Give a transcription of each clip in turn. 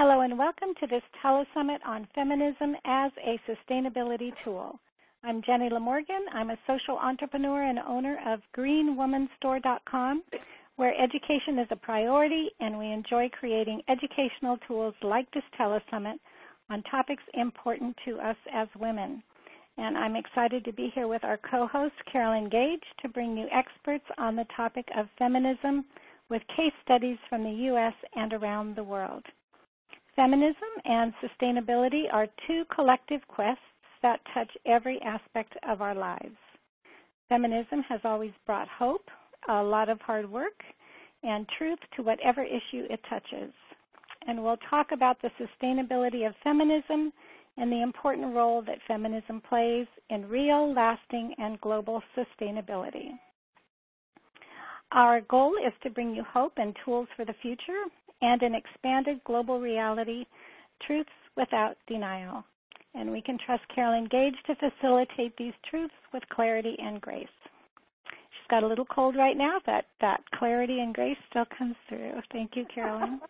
Hello and welcome to this Telesummit on Feminism as a Sustainability Tool. I'm Jenny LaMorgan. I'm a social entrepreneur and owner of GreenWomanStore.com, where education is a priority, and we enjoy creating educational tools like this Telesummit on topics important to us as women. And I'm excited to be here with our co-host, Carolyn Gage, to bring you experts on the topic of feminism with case studies from the U.S. and around the world. Feminism and sustainability are two collective quests that touch every aspect of our lives. Feminism has always brought hope, a lot of hard work, and truth to whatever issue it touches. And we'll talk about the sustainability of feminism and the important role that feminism plays in real, lasting, and global sustainability. Our goal is to bring you hope and tools for the future and an expanded global reality, truths without denial. And we can trust Carolyn Gage to facilitate these truths with clarity and grace. She's got a little cold right now, but that clarity and grace still comes through. Thank you, Carolyn.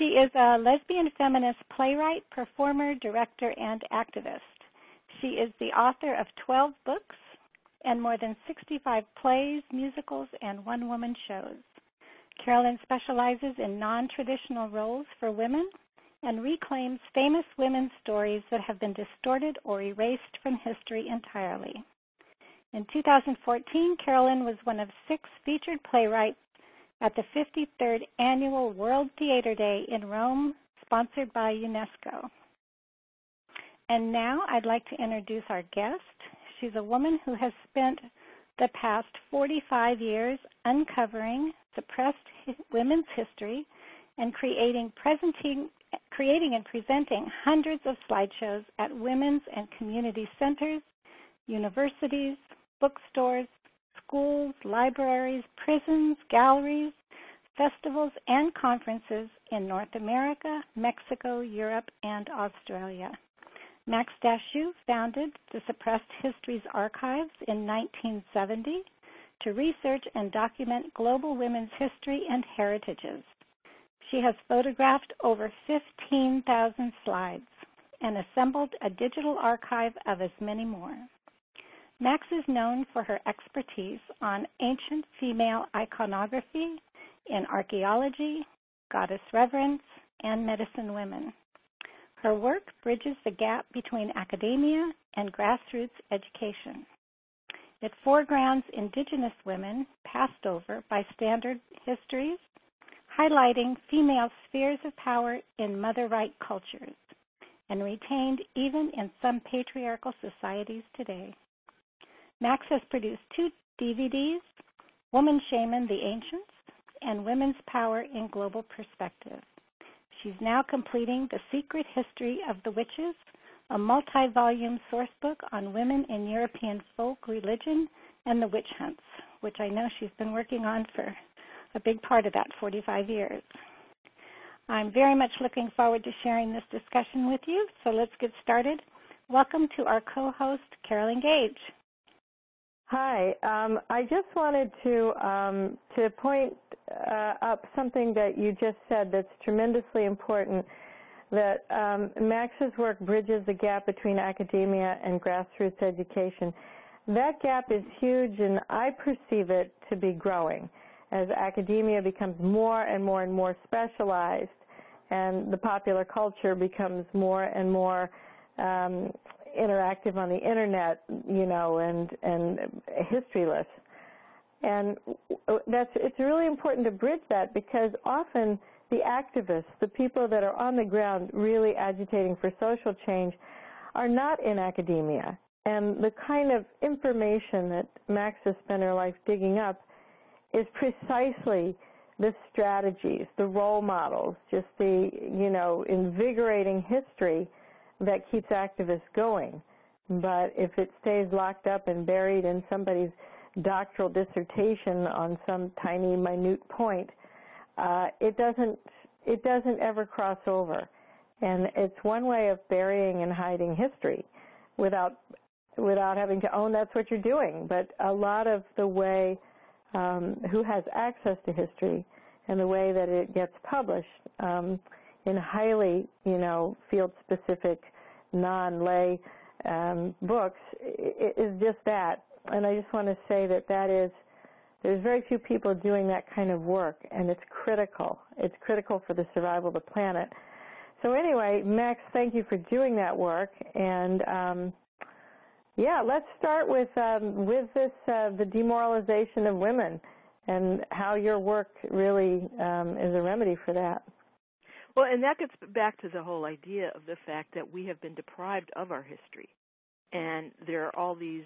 She is a lesbian feminist playwright, performer, director, and activist. She is the author of 12 books and more than 65 plays, musicals, and one-woman shows. Carolyn specializes in non-traditional roles for women and reclaims famous women's stories that have been distorted or erased from history entirely. In 2014, Carolyn was one of 6 featured playwrights at the 53rd Annual World Theater Day in Rome, sponsored by UNESCO. And now I'd like to introduce our guest. She's a woman who has spent the past 45 years uncovering suppressed women's history and creating and presenting hundreds of slideshows at women's and community centers, universities, bookstores, schools, libraries, prisons, galleries, festivals, and conferences in North America, Mexico, Europe, and Australia. Max Dashu founded the Suppressed Histories Archives in 1970 to research and document global women's history and heritages. She has photographed over 15,000 slides and assembled a digital archive of as many more. Max is known for her expertise on ancient female iconography in archaeology, goddess reverence, and medicine women. Her work bridges the gap between academia and grassroots education. It foregrounds Indigenous women passed over by standard histories, highlighting female spheres of power in mother right cultures, and retained even in some patriarchal societies today. Max has produced 2 DVDs, Woman Shaman: The Ancients, and Women's Power in Global Perspective. She's now completing The Secret History of the Witches, a multi-volume sourcebook on women in European folk religion and the witch hunts, which I know she's been working on for a big part of that 45 years. I'm very much looking forward to sharing this discussion with you, so let's get started. Welcome to our co-host, Carolyn Gage. Hi. I just wanted to point up something that you just said that's tremendously important, that Max's work bridges the gap between academia and grassroots education. That gap is huge, and I perceive it to be growing as academia becomes more and more and more specialized, and the popular culture becomes more and more interactive on the internet, you know, and historyless. And it's really important to bridge that, because often the activists, the people that are on the ground really agitating for social change, are not in academia. And the kind of information that Max has spent her life digging up is precisely the strategies, the role models, just the, you know, invigorating history that keeps activists going. But if it stays locked up and buried in somebody's doctoral dissertation on some tiny, minute point, it doesn't ever cross over. And it's one way of burying and hiding history without having to own that's what you're doing. But a lot of the way who has access to history and the way that it gets published in highly, field-specific, non-lay books is just that. And I just want to say that there's very few people doing that kind of work, and it's critical. It's critical for the survival of the planet. So anyway, Max, thank you for doing that work. And yeah, let's start with this the demoralization of women and how your work really is a remedy for that. Well, and that gets back to the whole idea of the fact that we have been deprived of our history. And there are all these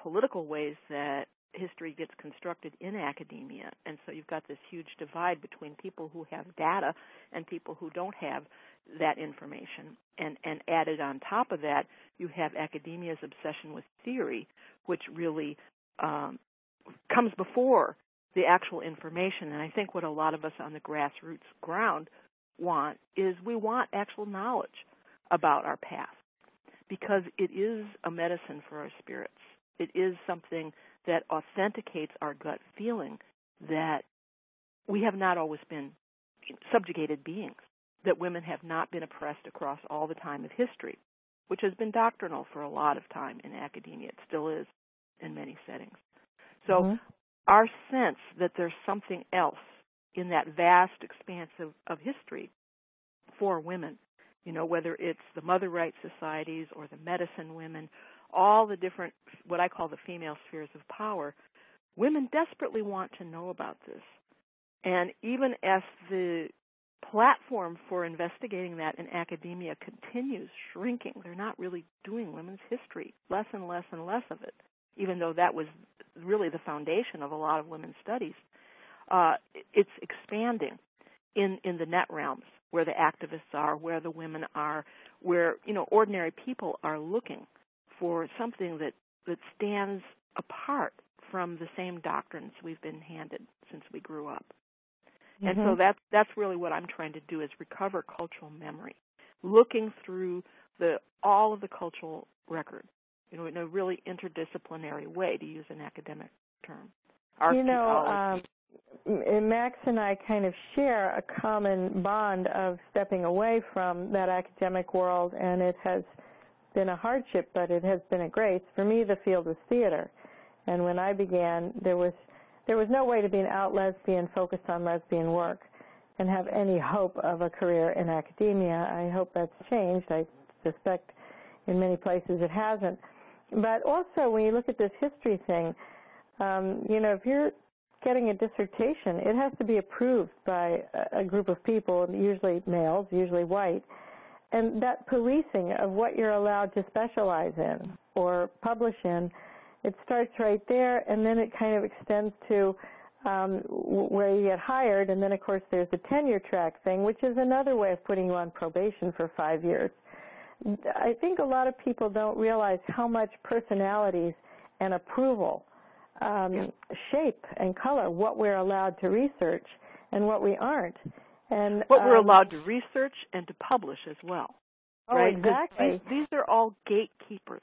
political ways that history gets constructed in academia. And so you've got this huge divide between people who have data and people who don't have that information. And added on top of that, you have academia's obsession with theory, which really comes before the actual information. And I think what a lot of us on the grassroots ground want is we want actual knowledge about our past, because it is a medicine for our spirits. It is something that authenticates our gut feeling that we have not always been subjugated beings, that women have not been oppressed across all the time of history, which has been doctrinal for a lot of time in academia. It still is in many settings. So our sense that there's something else in that vast expanse of history for women, whether it's the mother rights societies or the medicine women, all the different, what I call the female spheres of power, women desperately want to know about this. And even as the platform for investigating that in academia continues shrinking, they're not really doing women's history, less and less and less of it, even though that was really the foundation of a lot of women's studies. It's expanding in the net realms where the activists are, where the women are, where, ordinary people are looking for something that stands apart from the same doctrines we've been handed since we grew up. Mm-hmm. And so that's really what I'm trying to do, is recover cultural memory, looking through all of the cultural record, in a really interdisciplinary way, to use an academic term. Max and I kind of share a common bond of stepping away from that academic world, and it has been a hardship, but it has been a grace. For me, the field was theater, and when I began, there was no way to be an out lesbian focused on lesbian work and have any hope of a career in academia. I hope that's changed. I suspect in many places it hasn't. But also, when you look at this history thing, if you're getting a dissertation, it has to be approved by a group of people, usually males, usually white, and that policing of what you're allowed to specialize in or publish in, it starts right there, and then it kind of extends to where you get hired, and then, of course, there's the tenure track thing, which is another way of putting you on probation for 5 years. I think a lot of people don't realize how much personalities and approval shape and color what we're allowed to research and what we aren't. And what we're allowed to research and to publish as well. Oh, right? Exactly. These are all gatekeepers.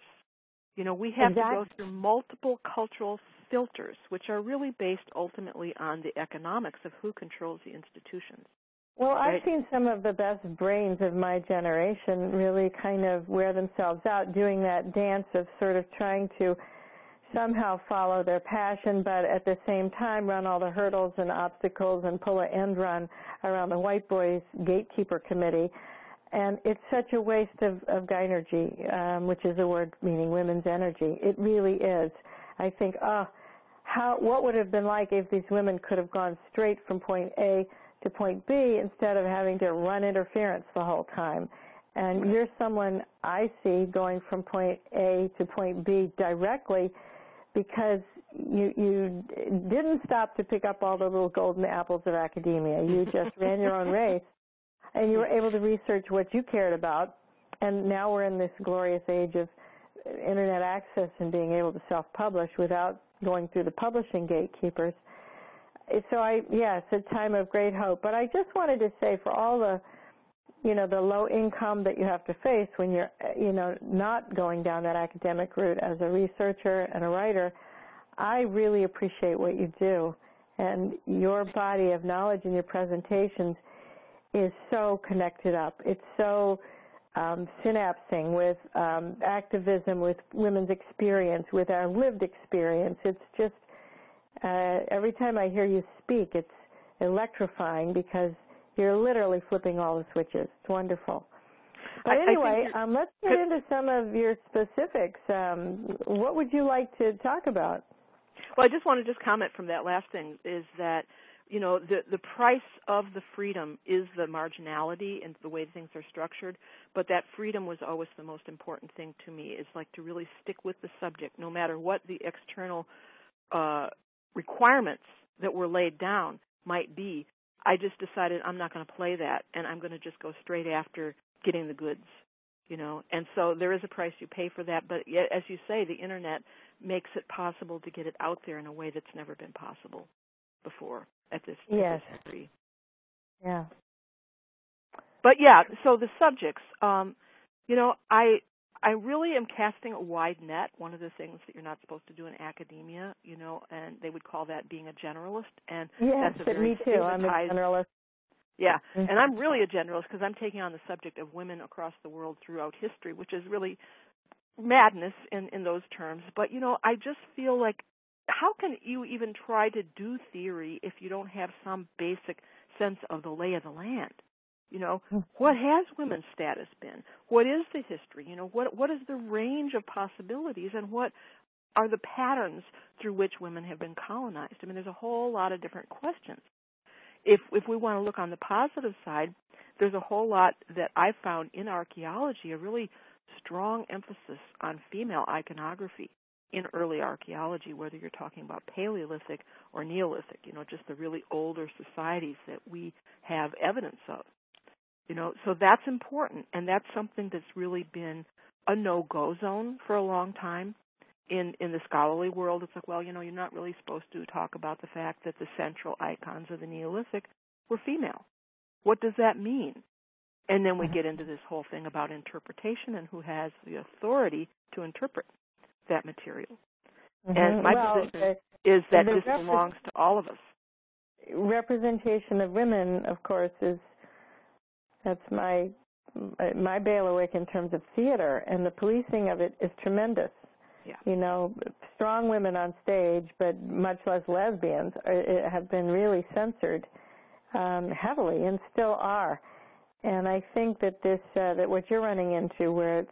We have to go through multiple cultural filters, which are really based ultimately on the economics of who controls the institutions. Well, right? I've seen some of the best brains of my generation really kind of wear themselves out doing that dance of sort of trying to somehow follow their passion, but at the same time run all the hurdles and obstacles and pull an end run around the white boys' gatekeeper committee. And it's such a waste of gynergy, which is a word meaning women's energy. It really is. I think, what would have been like if these women could have gone straight from point A to point B instead of having to run interference the whole time? And you're someone I see going from point A to point B directly, because you didn't stop to pick up all the little golden apples of academia. You just ran your own race, and you were able to research what you cared about. And now we're in this glorious age of internet access and being able to self-publish without going through the publishing gatekeepers. So it's a time of great hope. But I just wanted to say, for all the the low income that you have to face when you're, not going down that academic route as a researcher and a writer, I really appreciate what you do. And your body of knowledge and your presentations is so connected up. It's so synapsing with activism, with women's experience, with our lived experience. It's just every time I hear you speak, it's electrifying because you're literally flipping all the switches. It's wonderful. But anyway, let's get into some of your specifics. What would you like to talk about? Well, I just want to comment from that last thing is that, you know, the price of the freedom is the marginality and the way things are structured, but that freedom was always the most important thing to me. It's like to really stick with the subject, no matter what the external requirements that were laid down might be. I just decided I'm not going to play that, and I'm going to just go straight after getting the goods, you know. And so there is a price you pay for that, but yet, as you say, the Internet makes it possible to get it out there in a way that's never been possible before at this degree. Yeah. But, yeah, so the subjects, you know, I really am casting a wide net, one of the things that you're not supposed to do in academia, you know, and they would call that being a generalist. And yes, that's a very me too. I'm a generalist. Yeah, and I'm really a generalist because I'm taking on the subject of women across the world throughout history, which is really madness in those terms. But, you know, I just feel like how can you even try to do theory if you don't have some basic sense of the lay of the land? You know, what has women's status been? What is the history? You know, what is the range of possibilities and what are the patterns through which women have been colonized? I mean, there's a whole lot of different questions. If we want to look on the positive side, there's a whole lot that I found in archaeology, a really strong emphasis on female iconography in early archaeology, whether you're talking about Paleolithic or Neolithic, you know, just the really older societies that we have evidence of. You know, so that's important, and that's something that's really been a no-go zone for a long time. In the scholarly world, it's like, well, you know, you're not really supposed to talk about the fact that the central icons of the Neolithic were female. What does that mean? And then we get into this whole thing about interpretation and who has the authority to interpret that material. Mm-hmm. And my position is that this belongs to all of us. Representation of women, of course, is that's my bailiwick in terms of theater, and the policing of it is tremendous. Yeah. You know, strong women on stage, but much less lesbians, have been really censored heavily and still are. And I think that this, that what you're running into where it's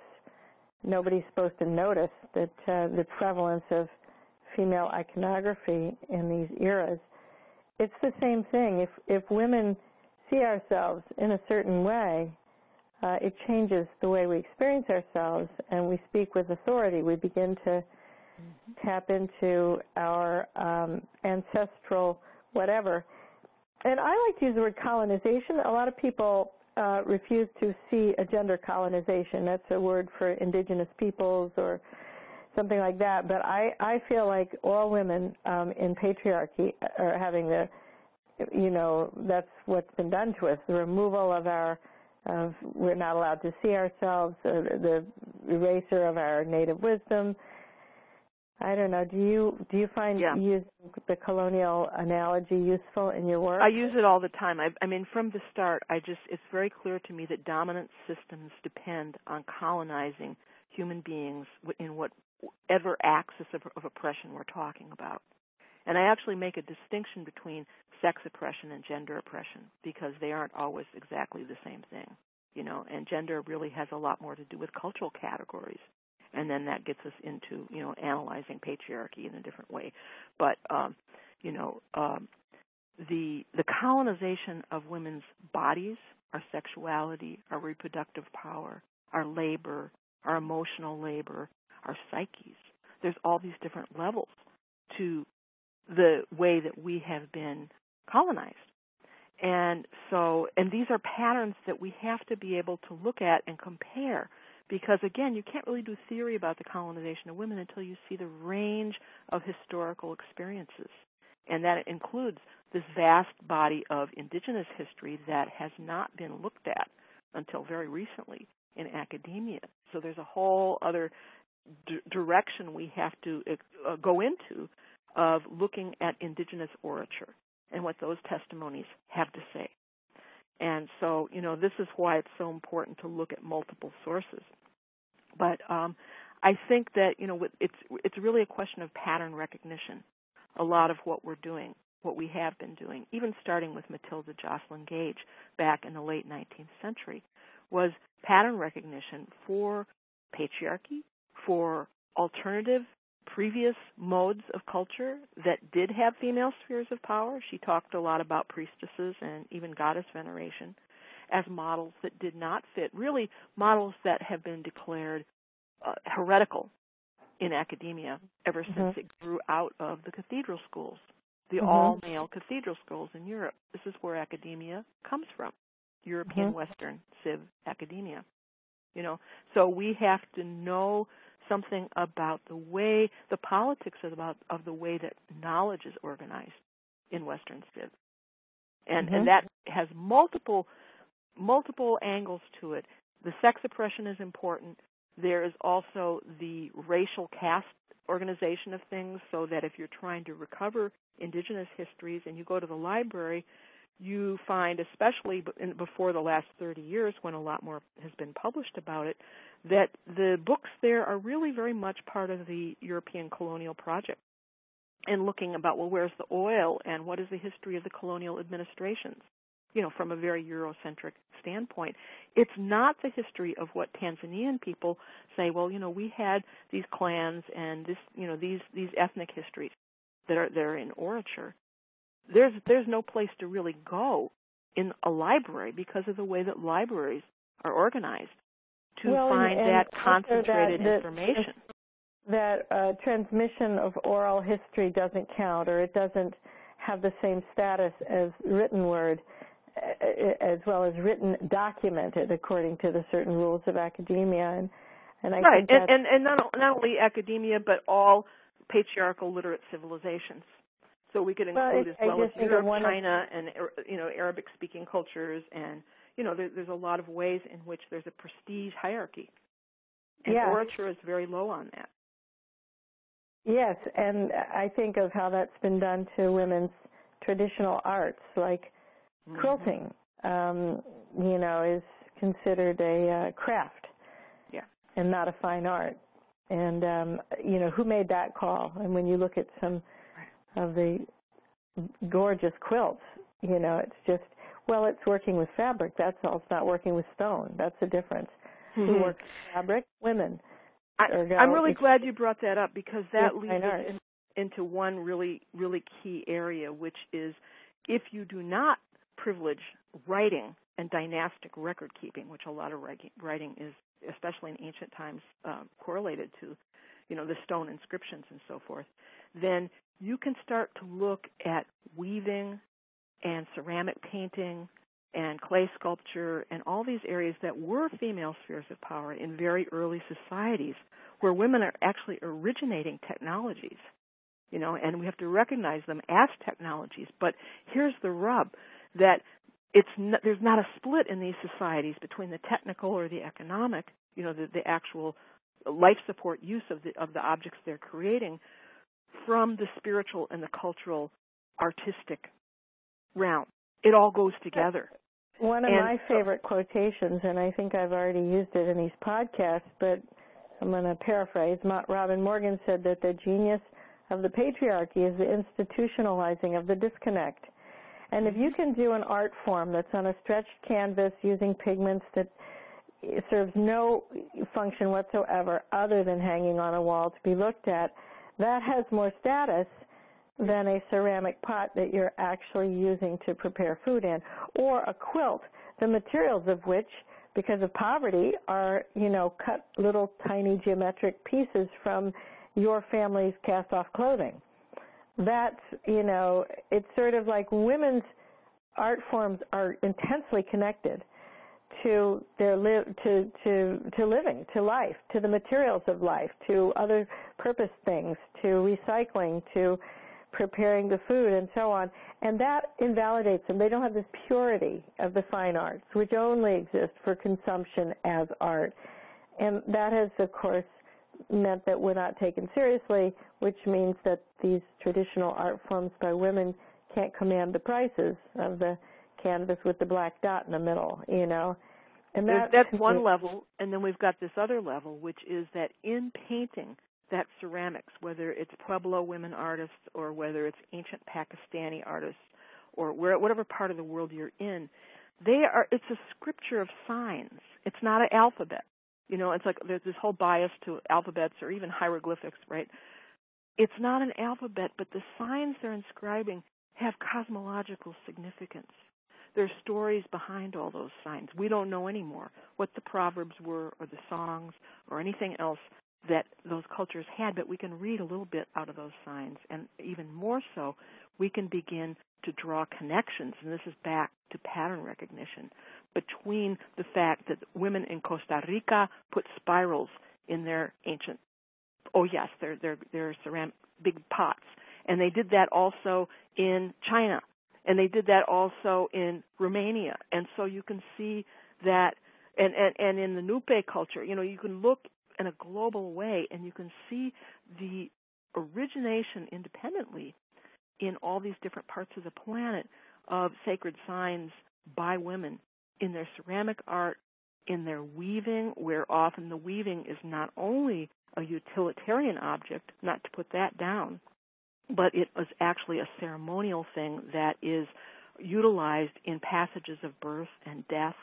nobody's supposed to notice that the prevalence of female iconography in these eras, it's the same thing. If women see ourselves in a certain way, it changes the way we experience ourselves and we speak with authority. We begin to tap into our ancestral whatever. And I like to use the word colonization. A lot of people refuse to see a gender colonization. That's a word for indigenous peoples or something like that. But I feel like all women in patriarchy are having the, you know, that's what's been done to us, the removal of our we're not allowed to see ourselves, the eraser of our native wisdom. I don't know. Do you find using the colonial analogy useful in your work? I use it all the time. I mean, from the start, it's very clear to me that dominant systems depend on colonizing human beings in whatever axis of oppression we're talking about. And I actually make a distinction between sex oppression and gender oppression because they aren't always exactly the same thing, you know, and gender really has a lot more to do with cultural categories. And then that gets us into, you know, analyzing patriarchy in a different way. But, you know, the colonization of women's bodies, our sexuality, our reproductive power, our labor, our emotional labor, our psyches, there's all these different levels to the way that we have been colonized. And so, and these are patterns that we have to be able to look at and compare because, again, you can't really do theory about the colonization of women until you see the range of historical experiences. And that includes this vast body of indigenous history that has not been looked at until very recently in academia. So there's a whole other direction we have to go into of looking at indigenous orature and what those testimonies have to say. And so, you know, this is why it's so important to look at multiple sources. But I think that, you know, it's really a question of pattern recognition, a lot of what we're doing, what we have been doing, even starting with Matilda Jocelyn Gage back in the late 19th century, was pattern recognition for patriarchy, for alternative previous modes of culture that did have female spheres of power. She talked a lot about priestesses and even goddess veneration as models that did not fit, really models that have been declared heretical in academia ever since it grew out of the cathedral schools, the all-male cathedral schools in Europe. This is where academia comes from, European Western Civ academia. You know, so we have to know something about the way, the politics of the way that knowledge is organized in Western Civ. And that has multiple angles to it. The sex oppression is important. There is also the racial caste organization of things, so that if you're trying to recover indigenous histories and you go to the library, you find, especially before the last 30 years when a lot more has been published about it, that the books there are really very much part of the European colonial project, and looking about, well, where's the oil and what is the history of the colonial administrations, you know, from a very Eurocentric standpoint. It's not the history of what Tanzanian people say, well, you know, we had these clans and this, you know, these ethnic histories that are in orature. There's no place to really go in a library because of the way that libraries are organized to find that concentrated information. That transmission of oral history doesn't count, or it doesn't have the same status as written word, as well as written documented according to the certain rules of academia. And I think that's... And not only academia, but all patriarchal literate civilizations. So we could include as well as Europe, China, and, you know, Arabic-speaking cultures, and, you know, there's a lot of ways in which there's a prestige hierarchy. And orature is very low on that. Yes, and I think of how that's been done to women's traditional arts, like quilting, you know, is considered a craft and not a fine art. And, you know, who made that call? And when you look at some of the gorgeous quilts, you know, it's just, well, it's working with fabric. That's all. It's not working with stone. That's the difference. Who works with fabric? Women. I'm really glad you brought that up, because that leads us into one really, really key area, which is if you do not privilege writing and dynastic record keeping, which a lot of writing is, especially in ancient times, correlated to, you know, the stone inscriptions and so forth, then you can start to look at weaving and ceramic painting and clay sculpture and all these areas that were female spheres of power in very early societies where women are actually originating technologies, you know, and we have to recognize them as technologies. But here's the rub, that there's not a split in these societies between the technical or the economic, you know, the actual life support use of the objects they're creating, from the spiritual and the cultural, artistic realm. It all goes together. One of my favorite quotations, and I think I've already used it in these podcasts, but I'm going to paraphrase. Robin Morgan said that the genius of the patriarchy is the institutionalizing of the disconnect. And if you can do an art form that's on a stretched canvas using pigments that serves no function whatsoever other than hanging on a wall to be looked at, that has more status than a ceramic pot that you're actually using to prepare food in, or a quilt, the materials of which, because of poverty, are, you know, cut little tiny geometric pieces from your family's cast-off clothing. That's, you know, it's sort of like women's art forms are intensely connected to their to living, to life, to the materials of life, to other purpose things, to recycling, to preparing the food, and so on. And that invalidates them. They don't have this purity of the fine arts, which only exists for consumption as art. And that has, of course, meant that we're not taken seriously, which means that these traditional art forms by women can't command the prices of the canvas with the black dot in the middle, you know. And that's one level, and then we've got this other level, which is that in painting that ceramics, whether it's Pueblo women artists or whether it's ancient Pakistani artists or whatever part of the world you're in, it's a scripture of signs. It's not an alphabet. You know, it's like there's this whole bias to alphabets or even hieroglyphics, right? It's not an alphabet, but the signs they're inscribing have cosmological significance. There's stories behind all those signs. We don't know anymore what the proverbs were or the songs or anything else that those cultures had, but we can read a little bit out of those signs. And even more so, we can begin to draw connections, and this is back to pattern recognition, between the fact that women in Costa Rica put spirals in their ancient, their ceramic big pots. And they did that also in China, and they did that also in Romania. And so you can see that, and in the Nupe culture, you know, you can look in a global way, and you can see the origination independently in all these different parts of the planet of sacred signs by women in their ceramic art, in their weaving, where often the weaving is not only a utilitarian object, not to put that down, but it was actually a ceremonial thing that is utilized in passages of birth and death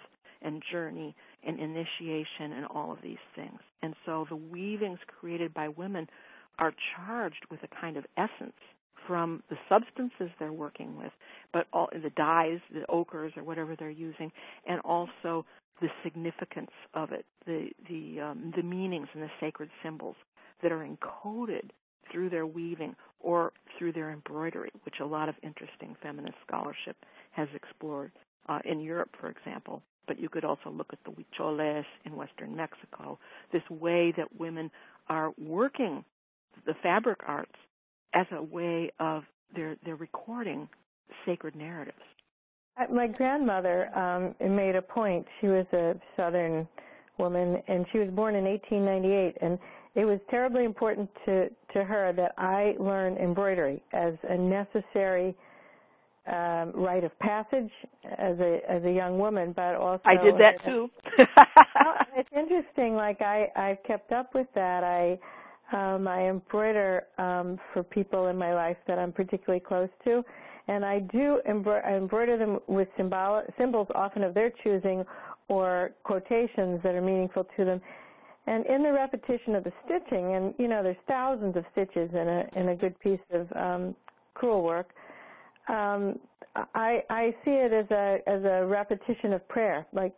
and journey and initiation and all of these things. And so the weavings created by women are charged with a kind of essence from the substances they're working with, but all the dyes, the ochres or whatever they're using, and also the significance of it, the meanings and the sacred symbols that are encoded through their weaving or through their embroidery, which a lot of interesting feminist scholarship has explored in Europe, for example. But you could also look at the huicholes in western Mexico, this way that women are working the fabric arts as a way of their recording sacred narratives. My grandmother made a point. She was a Southern woman, and she was born in 1898, and it was terribly important to her that I learn embroidery as a necessary rite of passage as a young woman, but also I did that too. Well, it's interesting. Like I kept up with that. I embroider for people in my life that I'm particularly close to, and I do embroider them with symbols often of their choosing or quotations that are meaningful to them. And in the repetition of the stitching, and you know, there's thousands of stitches in a good piece of crewel work. I see it as a repetition of prayer, like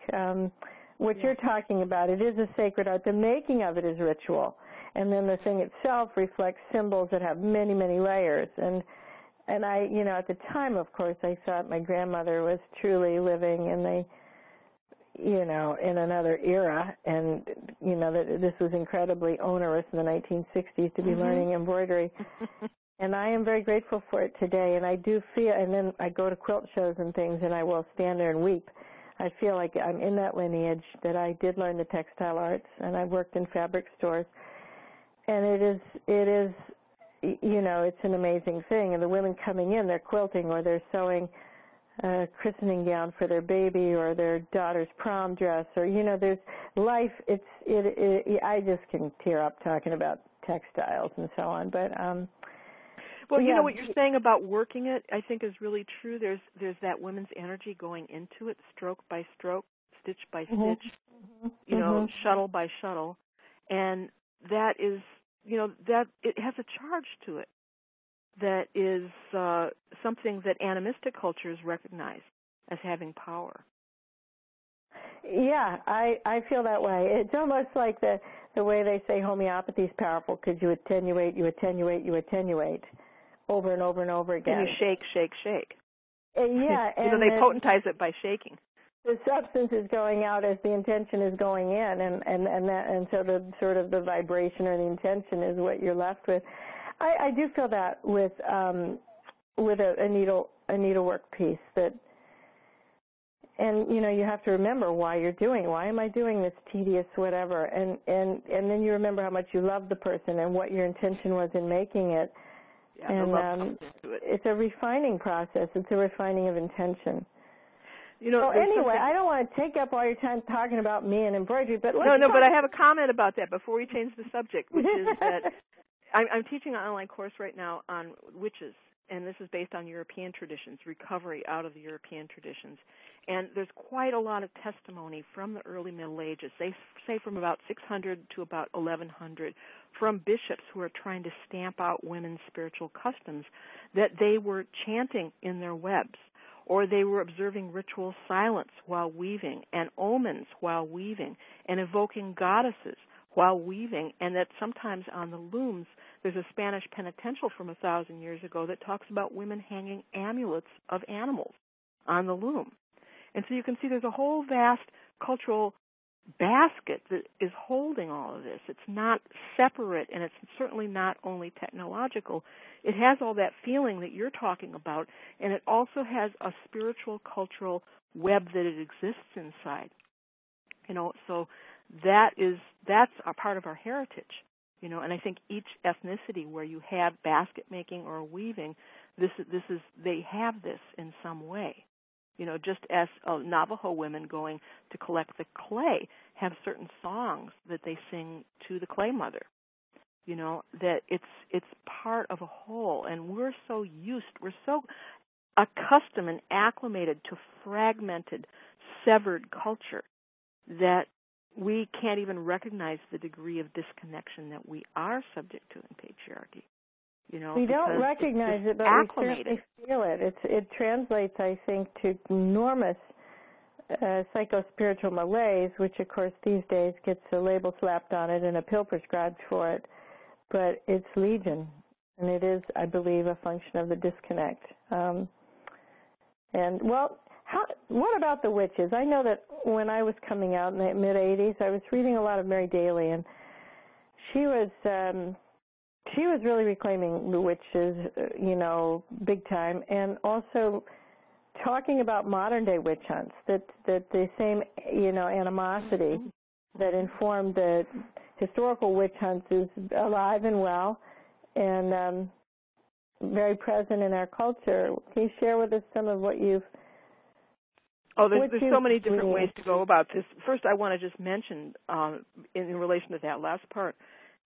what you're talking about. It is a sacred art. The making of it is ritual, and then the thing itself reflects symbols that have many, many layers. And I, you know, at the time, of course, I thought my grandmother was truly living in the, you know, in another era, and you know that this was incredibly onerous in the 1960s to be learning embroidery. And I am very grateful for it today, and I do feel, and then I go to quilt shows and things, and I will stand there and weep. I feel like I'm in that lineage, that I did learn the textile arts, and I worked in fabric stores. And it is, you know, it's an amazing thing. And the women coming in, they're quilting or they're sewing a christening gown for their baby or their daughter's prom dress, or, you know, there's life. I just can tear up talking about textiles and so on, but well, you know what you're saying about working it, I think, is really true. There's that women's energy going into it, stroke by stroke, stitch by stitch, you know, shuttle by shuttle, and that is, you know, that it has a charge to it that is something that animistic cultures recognize as having power. Yeah, I feel that way. It's almost like the way they say homeopathy is powerful because you attenuate, you attenuate, you attenuate over and over and over again. And you shake, shake, shake. Yeah. And so they potentize it by shaking. The substance is going out as the intention is going in, and so the sort of the vibration or the intention is what you're left with. I do feel that with a needlework piece that, and you know, you have to remember why you're doing. Why am I doing this tedious whatever? And then you remember how much you love the person and what your intention was in making it. Yeah, and the love comes into it. It's a refining process. It's a refining of intention. You know, well, anyway, I don't want to take up all your time talking about me and embroidery, but let's but I have a comment about that before we change the subject, which is that I'm teaching an online course right now on witches, and this is based on European traditions, recovery out of the European traditions. And there's quite a lot of testimony from the early Middle Ages, say from about 600 to about 1100, from bishops who are trying to stamp out women's spiritual customs, that they were chanting in their webs, or they were observing ritual silence while weaving, and omens while weaving, and evoking goddesses while weaving, and that sometimes on the looms, there's a Spanish penitential from 1,000 years ago that talks about women hanging amulets of animals on the loom. And so you can see there's a whole vast cultural basket that is holding all of this. It's not separate, and it's certainly not only technological. It has all that feeling that you're talking about, and it also has a spiritual, cultural web that it exists inside. You know, so that's a part of our heritage. You know, and I think each ethnicity where you have basket making or weaving, this is they have this in some way. You know, just as Navajo women going to collect the clay have certain songs that they sing to the clay mother. You know, that it's part of a whole, and we're so accustomed and acclimated to fragmented, severed culture that we can't even recognize the degree of disconnection that we are subject to in patriarchy. You know, we don't recognize it, but acclimated. We certainly feel it. It translates, I think, to enormous psychospiritual malaise, which, of course, these days gets a label slapped on it and a pill prescribed for it. But it's legion, and it is, I believe, a function of the disconnect. What about the witches? I know that when I was coming out in the mid-'80s, I was reading a lot of Mary Daly, and she was really reclaiming the witches, you know, big time, and also talking about modern-day witch hunts, that the same, you know, animosity that informed the historical witch hunts is alive and well and very present in our culture. Can you share with us some of what you've... Oh, there's so many different ways to go about this. First, I want to just mention, in relation to that last part,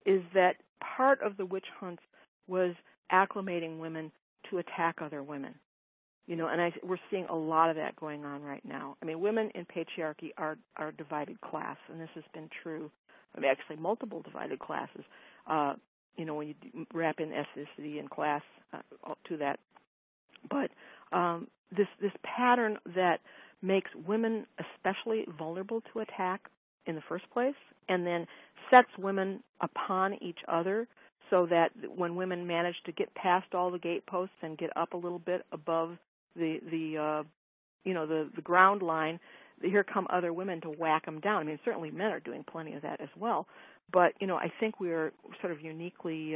is that part of the witch hunts was acclimating women to attack other women. You know, and we're seeing a lot of that going on right now. I mean, women in patriarchy are a divided class, and this has been true. I mean, actually, multiple divided classes. You know, when you wrap in ethnicity and class to that, but this pattern that makes women especially vulnerable to attack in the first place, and then sets women upon each other so that when women manage to get past all the gateposts and get up a little bit above the ground line, here come other women to whack them down. I mean, certainly men are doing plenty of that as well, but, you know, I think we are sort of uniquely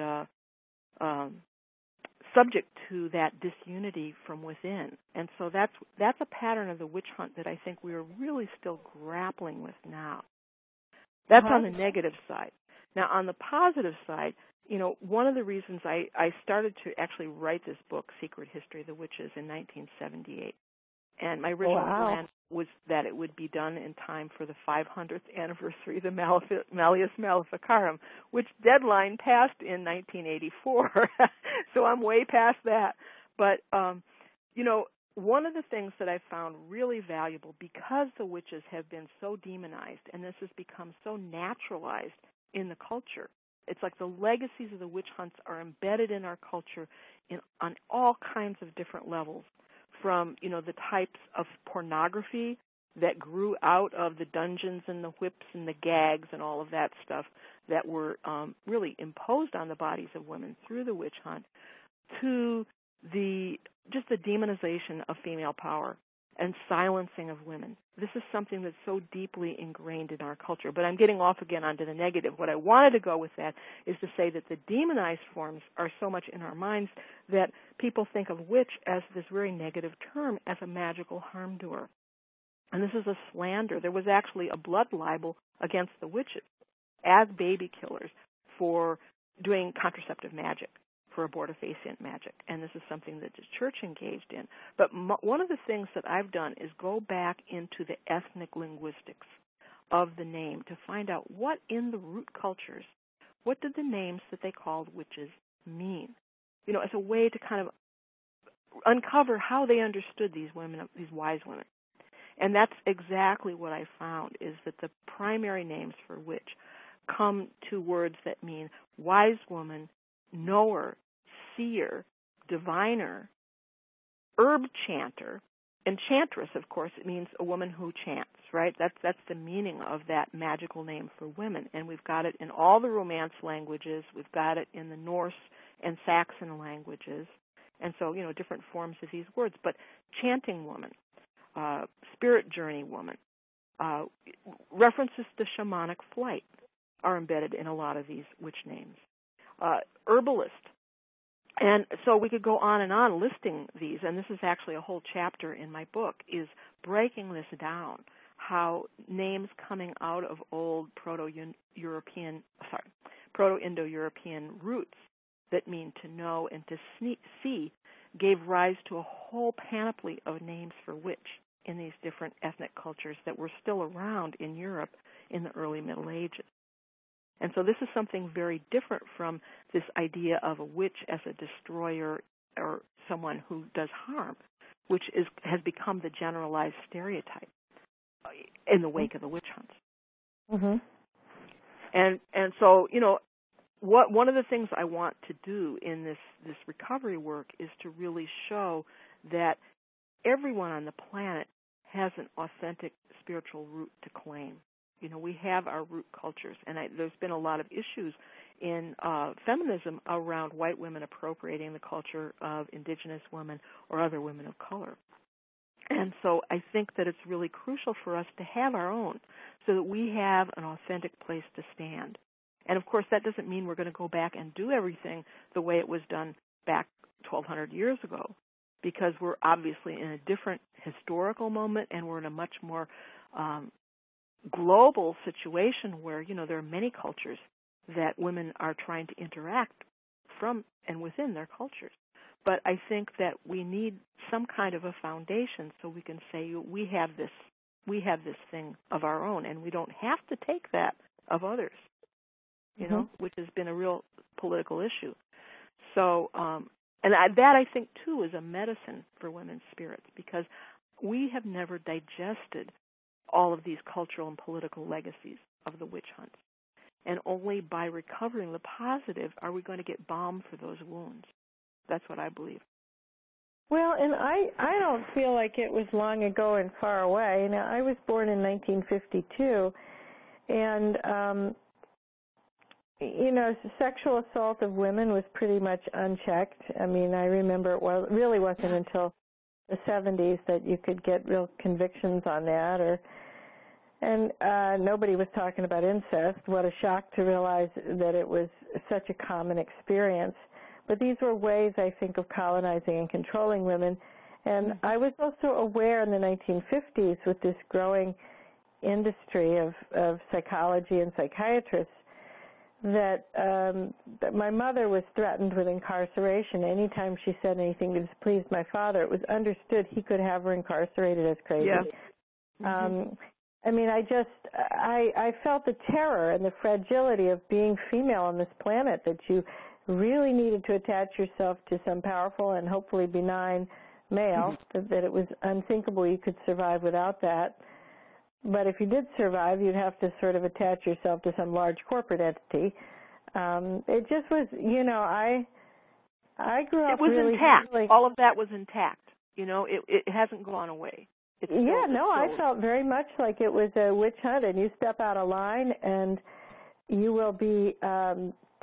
subject to that disunity from within. And so that's a pattern of the witch hunt that I think we are really still grappling with now. That's on the negative side. Now, on the positive side, you know, one of the reasons I started to actually write this book, Secret History of the Witches, in 1978. And my original plan was that it would be done in time for the 500th anniversary of the Malleus Maleficarum, which deadline passed in 1984. So I'm way past that. But, you know, one of the things that I found really valuable, because the witches have been so demonized and this has become so naturalized in the culture, it's like the legacies of the witch hunts are embedded in our culture on all kinds of different levels. From, you know, the types of pornography that grew out of the dungeons and the whips and the gags and all of that stuff that were really imposed on the bodies of women through the witch hunt, to the demonization of female power and silencing of women. This is something that's so deeply ingrained in our culture. But I'm getting off again onto the negative. What I wanted to go with that is to say that the demonized forms are so much in our minds that people think of witch as this very negative term, as a magical harm doer. And this is a slander. There was actually a blood libel against the witches as baby killers for doing contraceptive magic, for abortifacient magic, and this is something that the church engaged in. But one of the things that I've done is go back into the ethnic linguistics of the name to find out what in the root cultures, what did the names that they called witches mean? You know, as a way to kind of uncover how they understood these women, these wise women. And that's exactly what I found, is that the primary names for witch come to words that mean wise woman, knower, seer, diviner, herb chanter, enchantress. Of course, it means a woman who chants, right? That's the meaning of that magical name for women. And we've got it in all the Romance languages. We've got it in the Norse and Saxon languages. And so, you know, different forms of these words. But chanting woman, spirit journey woman, references to shamanic flight are embedded in a lot of these witch names. Herbalist. And so we could go on and on listing these, and this is actually a whole chapter in my book, is breaking this down, how names coming out of old Proto-Indo-European roots that mean to know and to see gave rise to a whole panoply of names for witch in these different ethnic cultures that were still around in Europe in the early Middle Ages. And so this is something very different from this idea of a witch as a destroyer or someone who does harm, which has become the generalized stereotype in the wake of the witch hunts. Mm-hmm. And so, you know, one of the things I want to do in this recovery work is to really show that everyone on the planet has an authentic spiritual root to claim. You know, we have our root cultures, and there's been a lot of issues in feminism around white women appropriating the culture of indigenous women or other women of color. And so I think that it's really crucial for us to have our own so that we have an authentic place to stand. And, of course, that doesn't mean we're going to go back and do everything the way it was done back 1,200 years ago, because we're obviously in a different historical moment, and we're in a much more global situation where, you know, there are many cultures that women are trying to interact from and within their cultures. But I think that we need some kind of a foundation so we can say we have this thing of our own, and we don't have to take that of others, you know, which has been a real political issue. So, that I think too is a medicine for women's spirits, because we have never digested all of these cultural and political legacies of the witch hunts. And only by recovering the positive are we going to get balm for those wounds. That's what I believe. Well, and I don't feel like it was long ago and far away. You know, I was born in 1952, and, you know, sexual assault of women was pretty much unchecked. I mean, I remember it really wasn't until the 70s that you could get real convictions on that, and nobody was talking about incest. What a shock to realize that it was such a common experience. But these were ways, I think, of colonizing and controlling women. And I was also aware in the 1950s with this growing industry of psychology and psychiatrists that my mother was threatened with incarceration anytime she said anything to displease my father. It was understood he could have her incarcerated as crazy. Yeah. I mean, I felt the terror and the fragility of being female on this planet, that you really needed to attach yourself to some powerful and hopefully benign male, that it was unthinkable you could survive without that. But if you did survive, you'd have to sort of attach yourself to some large corporate entity. It just was, you know, I grew up really... It was intact. Really, all of that was intact. You know, it hasn't gone away. I felt very much like it was a witch hunt, and you step out of line and you will be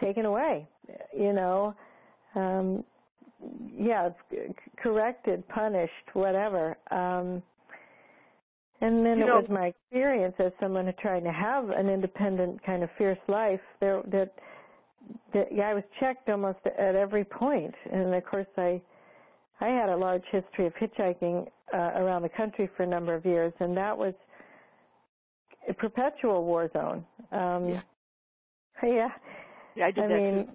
taken away, you know. Corrected, punished, whatever. And then it was my experience as someone trying to have an independent kind of fierce life I was checked almost at every point. And, of course, I had a large history of hitchhiking around the country for a number of years, and that was a perpetual war zone. Yeah. I did that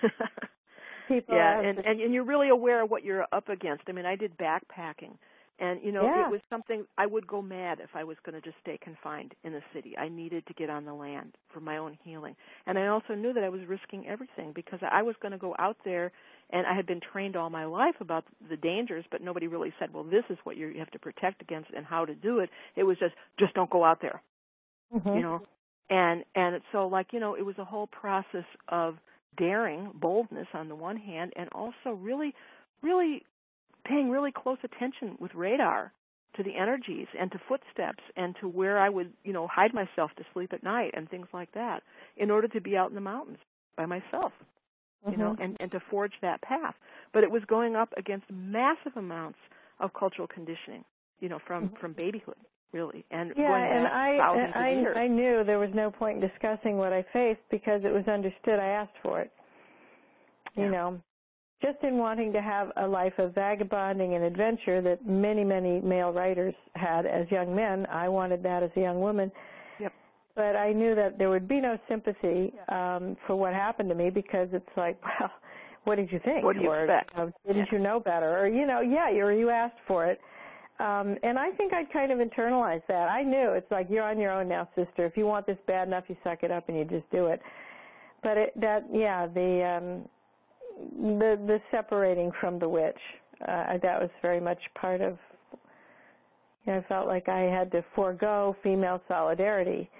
too. people. Yeah, and you're really aware of what you're up against. I mean, I did backpacking, and, you know, it was something I would go mad if I was going to just stay confined in the city. I needed to get on the land for my own healing. And I also knew that I was risking everything because I was going to go out there, and I had been trained all my life about the dangers, but nobody really said, well, this is what you have to protect against and how to do it. It was just don't go out there, you know. And so, like, you know, it was a whole process of daring, boldness on the one hand, and also really, really paying really close attention with radar to the energies and to footsteps and to where I would, you know, hide myself to sleep at night and things like that in order to be out in the mountains by myself, you know, and to forge that path. But it was going up against massive amounts of cultural conditioning, you know, from babyhood. Really, and I knew there was no point in discussing what I faced because it was understood. I asked for it, you know, just in wanting to have a life of vagabonding and adventure that many, many male writers had as young men. I wanted that as a young woman, but I knew that there would be no sympathy for what happened to me because it's like, well, what did you think? What do you expect? Didn't you know better? Or, you know, you asked for it. And I think I'd kind of internalized that. I knew it's like, you're on your own now, sister. If you want this bad enough, you suck it up and you just do it. But the separating from the witch, that was very much part of, you know, I felt like I had to forego female solidarity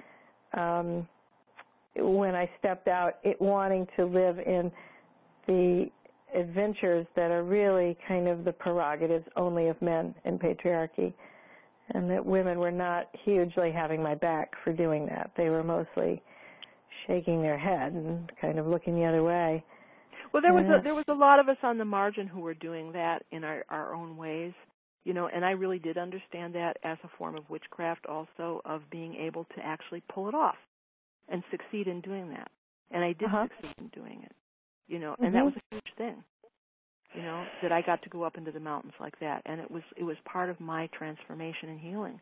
when I stepped out wanting to live in the adventures that are really kind of the prerogatives only of men in patriarchy, and that women were not hugely having my back for doing that. They were mostly shaking their head and kind of looking the other way. Well, there was a lot of us on the margin who were doing that in our own ways, you know, and I really did understand that as a form of witchcraft also, of being able to actually pull it off and succeed in doing that. And I did succeed in doing it. You know, and that was a huge thing, you know, that I got to go up into the mountains like that. And it was part of my transformation and healing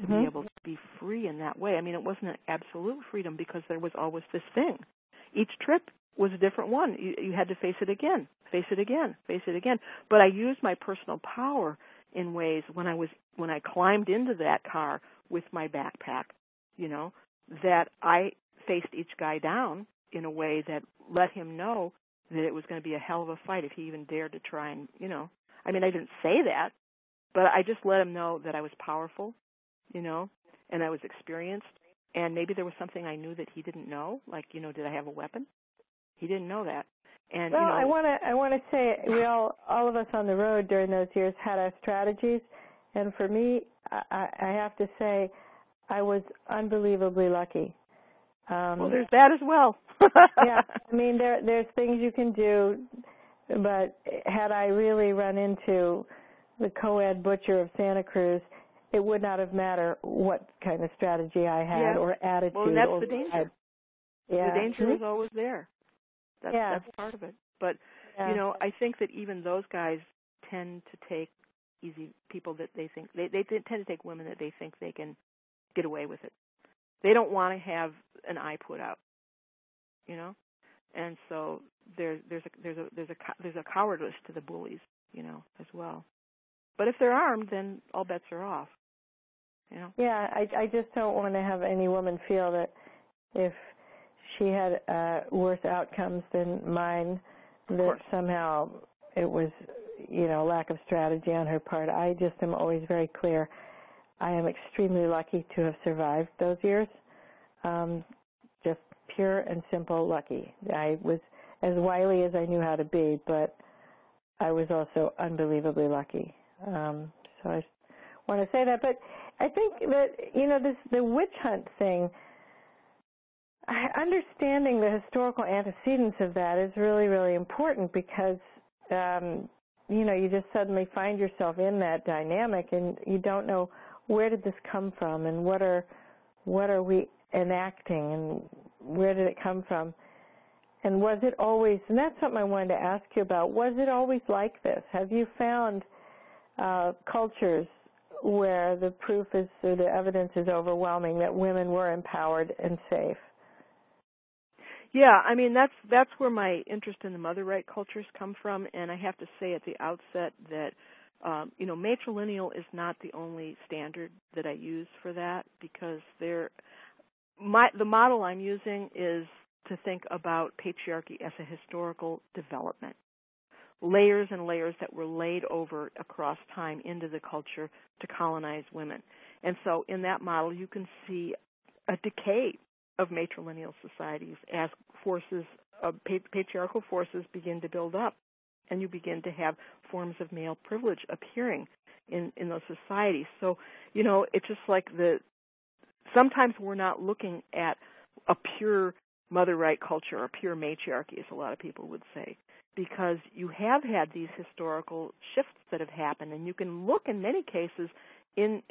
to be able to be free in that way. I mean, it wasn't an absolute freedom because there was always this thing. Each trip was a different one. You had to face it again, face it again, face it again. But I used my personal power in ways when I climbed into that car with my backpack, you know, that I faced each guy down in a way that let him know that it was going to be a hell of a fight if he even dared to try and, you know. I mean, I didn't say that, but I just let him know that I was powerful, you know, and I was experienced, and maybe there was something I knew that he didn't know, like, you know, did I have a weapon? He didn't know that. And, well, you know, I want to say we all of us on the road during those years had our strategies, and for me, I have to say I was unbelievably lucky. Well, there's that as well. Yeah, I mean, there's things you can do, but had I really run into the co-ed butcher of Santa Cruz, it would not have mattered what kind of strategy I had or attitude. Well, that's the danger. The danger is always there. That's part of it. But, you know, I think that even those guys tend to take easy people that they think, they tend to take women that they think they can get away with it. They don't want to have an eye put out, you know, and so there's a cowardice to the bullies, you know, as well. But if they're armed, then all bets are off, you know. Yeah, I just don't want to have any woman feel that if she had worse outcomes than mine, that somehow it was, you know, lack of strategy on her part. I just am always very clear. I am extremely lucky to have survived those years, just pure and simple lucky. I was as wily as I knew how to be, but I was also unbelievably lucky. So I want to say that. But I think that, you know, the witch hunt thing, understanding the historical antecedents of that is really, really important because, you know, you just suddenly find yourself in that dynamic and you don't know where did this come from, and what are we enacting, and where did it come from, and was it always? And that's something I wanted to ask you about. Was it always like this? Have you found cultures where the proof is, or the evidence is overwhelming that women were empowered and safe? Yeah, I mean, that's where my interest in the mother right cultures come from, and I have to say at the outset that, you know, matrilineal is not the only standard that I use for that, because the model I'm using is to think about patriarchy as a historical development. Layers and layers that were laid over across time into the culture to colonize women. And so in that model, you can see a decay of matrilineal societies as forces, patriarchal forces begin to build up, and you begin to have forms of male privilege appearing in those societies. So, you know, it's just like sometimes we're not looking at a pure mother right culture or pure matriarchy, as a lot of people would say, because you have had these historical shifts that have happened, and you can look in many cases in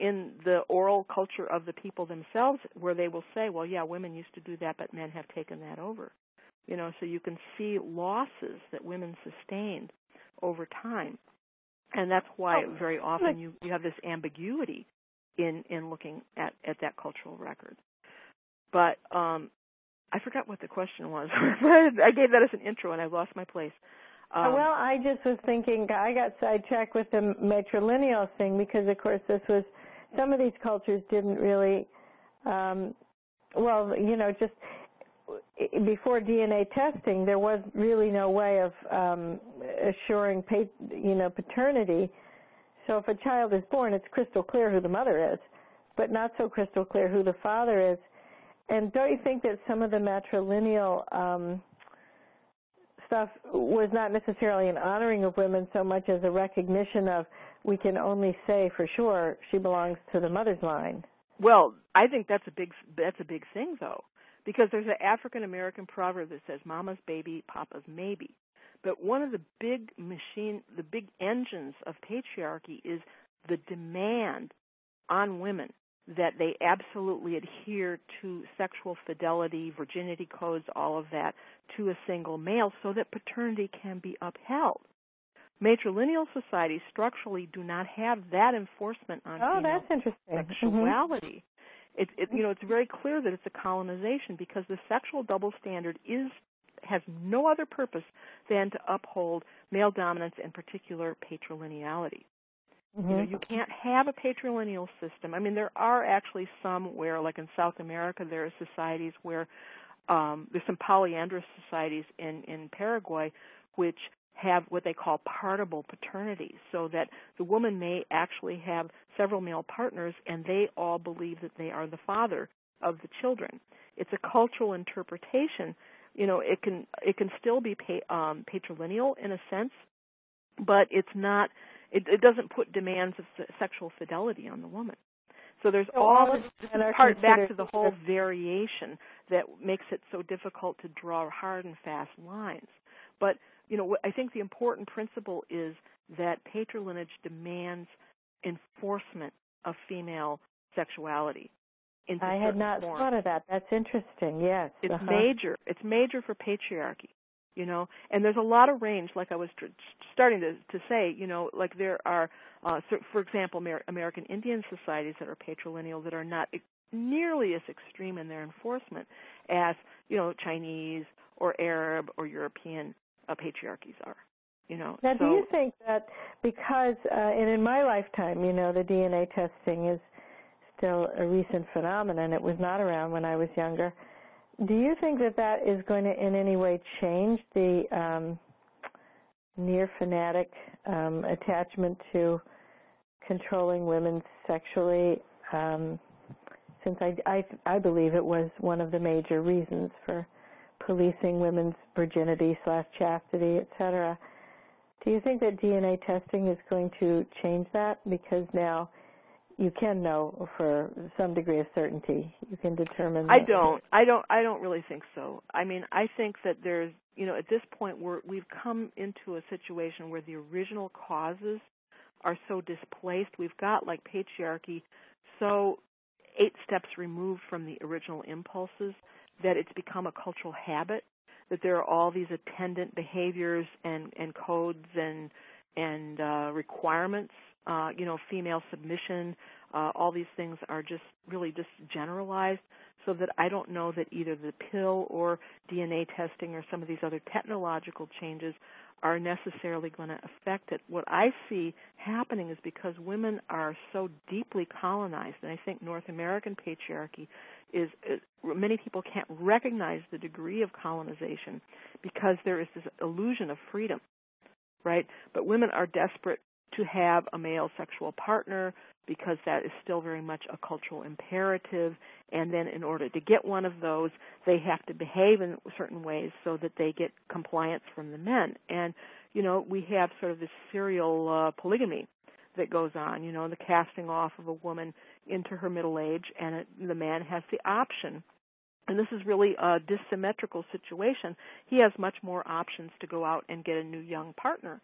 the oral culture of the people themselves where they will say, well, yeah, women used to do that, but men have taken that over. You know, so you can see losses that women sustained over time. And that's why very often you have this ambiguity in looking at that cultural record. But I forgot what the question was. I gave that as an intro, and I lost my place. Well, I just was thinking, I got sidetracked with the matrilineal thing because, of course, some of these cultures didn't really, well, you know, just before DNA testing, there was really no way of assuring, you know, paternity. So if a child is born, it's crystal clear who the mother is, but not so crystal clear who the father is. And don't you think that some of the matrilineal stuff was not necessarily an honoring of women so much as a recognition of, we can only say for sure she belongs to the mother's line? Well, I think that's a big thing, though, because there's an African-American proverb that says, mama's baby, papa's maybe. But one of the big engines of patriarchy is the demand on women that they absolutely adhere to sexual fidelity, virginity codes, all of that, to a single male so that paternity can be upheld. Matrilineal societies structurally do not have that enforcement on female sexuality. Mm-hmm. You know, it's very clear that it's a colonization because the sexual double standard has no other purpose than to uphold male dominance and particular patrilineality. Mm-hmm. You know, you can't have a patrilineal system. I mean, there are actually some where, like in South America, there are societies where there's some polyandrous societies in Paraguay which have what they call partible paternity, so that the woman may actually have several male partners and they all believe that they are the father of the children. It's a cultural interpretation. You know, it can still be patrilineal in a sense, but it's not. It doesn't put demands of sexual fidelity on the woman. So there's all this part back to the whole variation that makes it so difficult to draw hard and fast lines. But, you know, I think the important principle is that patrilineage demands enforcement of female sexuality. I had not thought of that. That's interesting, yes. It's major. It's major for patriarchy. You know, and there's a lot of range, like I was starting to say, you know, like there are, for example, American Indian societies that are patrilineal that are not nearly as extreme in their enforcement as, you know, Chinese or Arab or European patriarchies are, you know. Now, do you think that because, and in my lifetime, you know, the DNA testing is still a recent phenomenon. It was not around when I was younger. Do you think that is going to in any way change the near-fanatic attachment to controlling women sexually, since I believe it was one of the major reasons for policing women's virginity / chastity, et cetera? Do you think that DNA testing is going to change that? Because now you can know for some degree of certainty. You can determine. I don't really think so. I mean, I think that there's, you know, at this point we've come into a situation where the original causes are so displaced. We've got like patriarchy so 8 steps removed from the original impulses that it's become a cultural habit, that there are all these attendant behaviors and codes and requirements female submission, all these things are just really just generalized, so that I don't know that either the pill or DNA testing or some of these other technological changes are necessarily going to affect it. What I see happening is because women are so deeply colonized, and I think North American patriarchy is many people can't recognize the degree of colonization because there is this illusion of freedom, right? But women are desperate to have a male sexual partner because that is still very much a cultural imperative. And then in order to get one of those, they have to behave in certain ways so that they get compliance from the men. And, you know, we have sort of this serial polygamy that goes on, you know, the casting off of a woman into her middle age, and the man has the option. And this is really a dissymmetrical situation. He has much more options to go out and get a new young partner.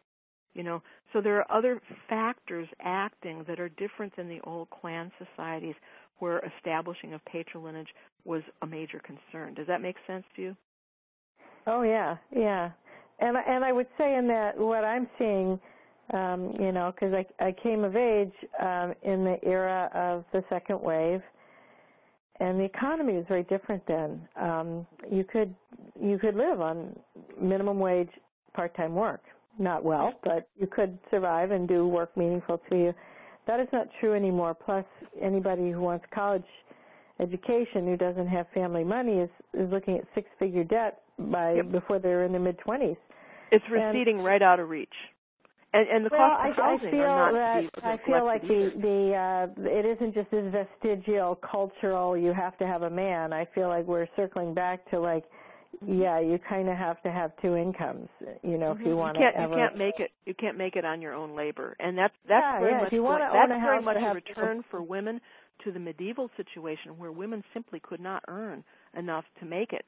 You know, so there are other factors acting that are different than the old clan societies where establishing of patrilineage was a major concern. Does that make sense to you? Oh, yeah, yeah. And I would say in that what I'm seeing, you know, because I came of age in the era of the second wave, and the economy was very different then. You could live on minimum wage part-time work. Not well, but you could survive and do work meaningful to you. That is not true anymore. Plus, anybody who wants college education who doesn't have family money is looking at six-figure debt by before they're in their mid-20s. It's receding right out of reach. And the cost of housing I feel like it isn't just this vestigial, cultural, you have to have a man. I feel like we're circling back to like, yeah, you kind of have to have two incomes, you know, if you want to ever. You can't make it on your own labor, and that's very much a return for women to the medieval situation where women simply could not earn enough to make it.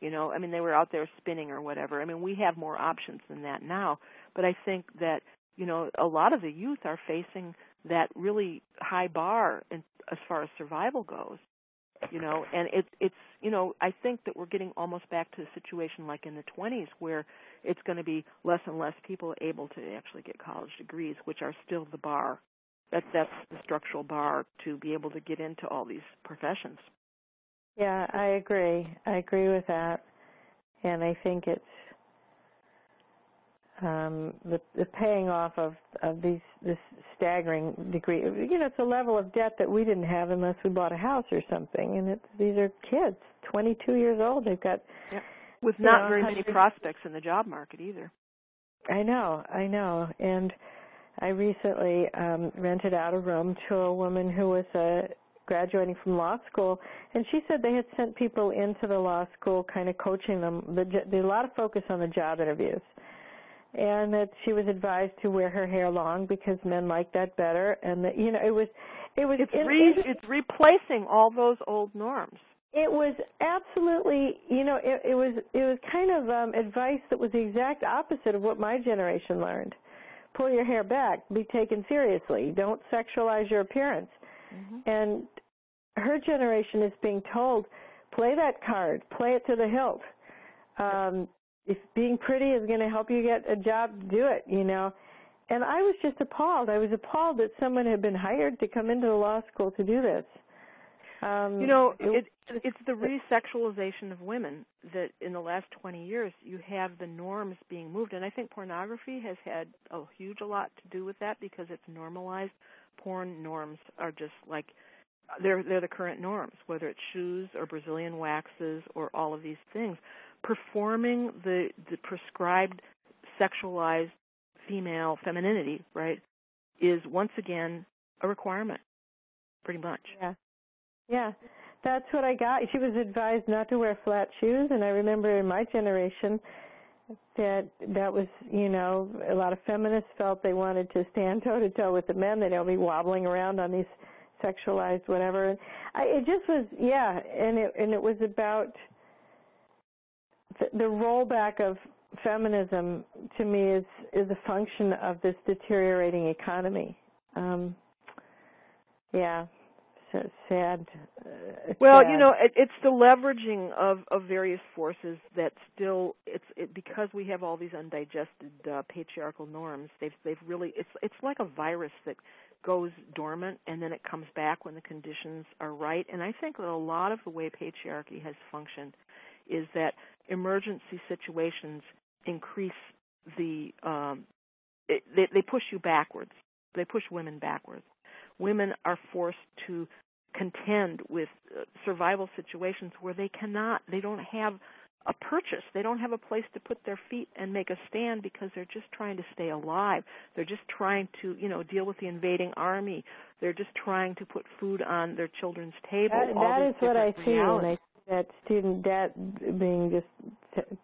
You know, I mean, they were out there spinning or whatever. I mean, we have more options than that now, but I think that, you know, a lot of the youth are facing that really high bar as far as survival goes. You know, and it's, you know, I think that we're getting almost back to a situation like in the 20s where it's going to be less and less people able to actually get college degrees, which are still the bar. That's the structural bar to be able to get into all these professions. Yeah, I agree. I agree with that. And I think it's the paying off of this staggering degree, you know, it's a level of debt that we didn't have unless we bought a house or something. And these are kids, 22 years old. They've got with not very many prospects in the job market either. I know. And I recently rented out a room to a woman who was graduating from law school, and she said they had sent people into the law school, kind of coaching them. There's a lot of focus on the job interviews. And that she was advised to wear her hair long because men like that better, and that, you know, it's replacing all those old norms. It was absolutely, you know, it was kind of advice that was the exact opposite of what my generation learned. Pull your hair back, be taken seriously, don't sexualize your appearance. Mm-hmm. And her generation is being told, play that card, play it to the hilt. If being pretty is going to help you get a job, do it, you know. And I was just appalled. I was appalled that someone had been hired to come into the law school to do this. You know, it's the re-sexualization of women that in the last 20 years you have the norms being moved. And I think pornography has had a lot to do with that because it's normalized. Porn norms are just like they're the current norms, whether it's shoes or Brazilian waxes or all of these things. Performing the prescribed sexualized female femininity, right, is once again a requirement, pretty much. Yeah, that's what I got. She was advised not to wear flat shoes, and I remember in my generation that was, you know, a lot of feminists felt they wanted to stand toe-to-toe with the men. They'd all be wobbling around on these sexualized whatever. And it just was, yeah, and it was about the rollback of feminism, to me, is a function of this deteriorating economy. Yeah. a sad. Well, you know, it's the leveraging of various forces that still because we have all these undigested patriarchal norms. They've really it's like a virus that goes dormant and then it comes back when the conditions are right. And I think that a lot of the way patriarchy has functioned is that emergency situations increase the they push you backwards. They push women backwards. Women are forced to contend with survival situations where they cannot, they don't have a purchase. They don't have a place to put their feet and make a stand because they're just trying to stay alive. They're just trying to, you know, deal with the invading army. They're just trying to put food on their children's table. That is what I feel, like that student debt being just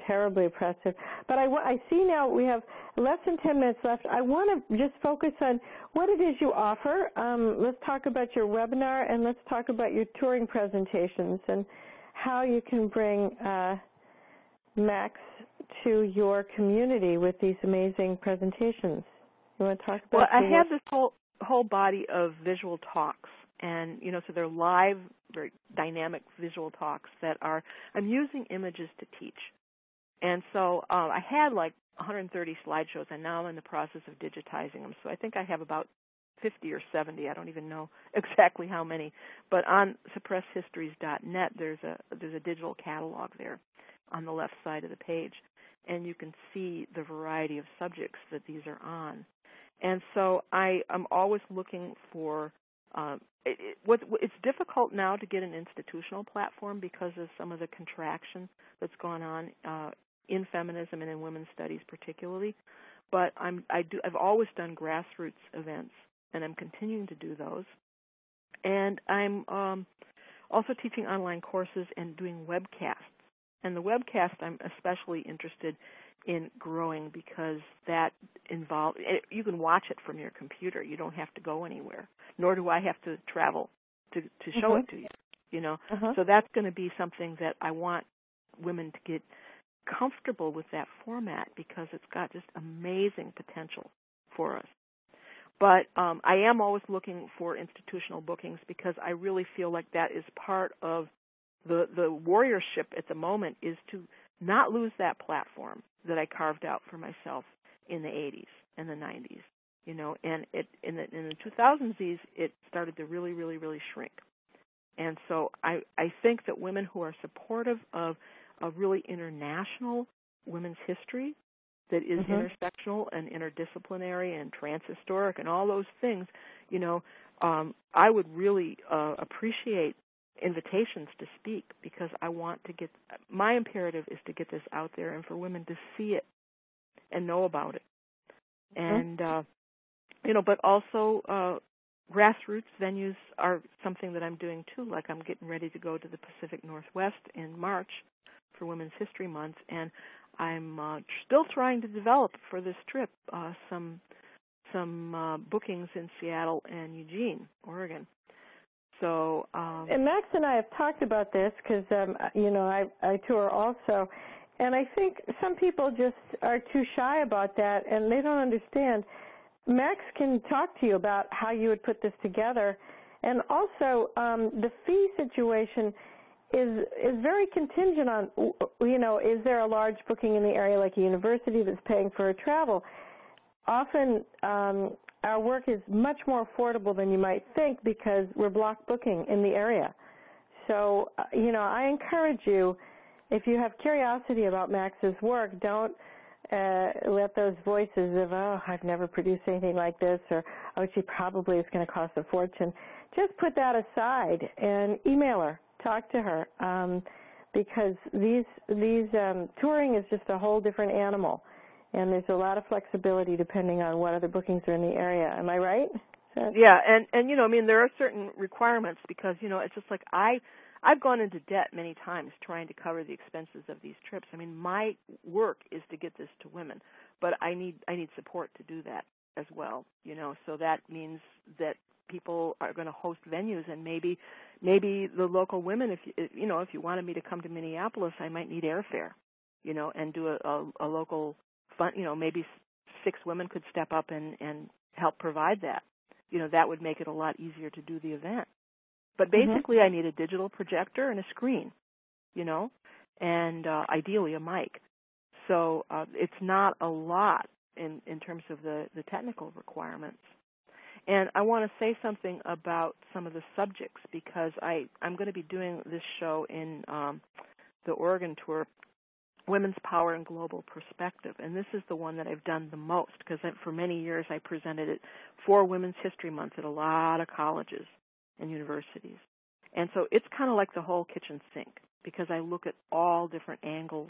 terribly oppressive. But I see now we have less than 10 minutes left. I want to just focus on what it is you offer. Let's talk about your webinar and let's talk about your touring presentations and how you can bring Max to your community with these amazing presentations. You want to talk about? Well, I have this whole body of visual talks, and you know, so they're live, very dynamic visual talks that are. I'm using images to teach, and so I had like 130 slideshows, and now I'm in the process of digitizing them. So I think I have about 50 or 70. I don't even know exactly how many. But on suppresshistories.net, there's a digital catalog there on the left side of the page, and you can see the variety of subjects that these are on. And so I'm always looking for it's difficult now to get an institutional platform because of some of the contraction that's gone on in feminism and in women's studies particularly. But I've always done grassroots events, and I'm continuing to do those. And I'm also teaching online courses and doing webcasts. And the webcast, I'm especially interested in growing because that involves, you can watch it from your computer. You don't have to go anywhere, nor do I have to travel to show it to you, you know. So that's going to be something that I want women to get comfortable with that format because it's got just amazing potential for us. But I am always looking for institutional bookings because I really feel like that is part of the warriorship at the moment is to not lose that platform that I carved out for myself in the 80s and the 90s, you know. And in the 2000s, it started to really, really, really shrink. And so I think that women who are supportive of a really international women's history that is intersectional and interdisciplinary and transhistoric and all those things, you know, I would really appreciate invitations to speak because I want to get, my imperative is to get this out there and for women to see it and know about it. And, you know, but also grassroots venues are something that I'm doing too. Like I'm getting ready to go to the Pacific Northwest in March for Women's History Month, and I'm still trying to develop for this trip some bookings in Seattle and Eugene, Oregon. So, and Max and I have talked about this because, you know, I tour also. And I think some people just are too shy about that and they don't understand. Max can talk to you about how you would put this together. And also the fee situation is very contingent on, you know, is there a large booking in the area like a university that's paying for travel? Often our work is much more affordable than you might think because we're block booking in the area. So, you know, I encourage you, if you have curiosity about Max's work, don't let those voices of, oh, I've never produced anything like this, or, oh, she probably is going to cost a fortune. Just put that aside and email her, talk to her, because these touring is just a whole different animal. And there's a lot of flexibility depending on what other bookings are in the area. Am I right? Yeah, and you know, I mean, there are certain requirements because, you know, it's just like I've gone into debt many times trying to cover the expenses of these trips. I mean, my work is to get this to women, but I need support to do that as well, you know. So that means that people are going to host venues, and maybe the local women, if you wanted me to come to Minneapolis, I might need airfare, you know, and do a local fund, you know, maybe 6 women could step up and help provide that. You know, that would make it a lot easier to do the event. But basically I need a digital projector and a screen, you know, and ideally a mic. So it's not a lot in terms of the technical requirements. And I want to say something about some of the subjects, because I'm going to be doing this show in the Oregon tour, Women's Power in Global Perspective. And this is the one that I've done the most, because for many years I presented it for Women's History Month at a lot of colleges and universities. And so it's kind of like the whole kitchen sink, because I look at all different angles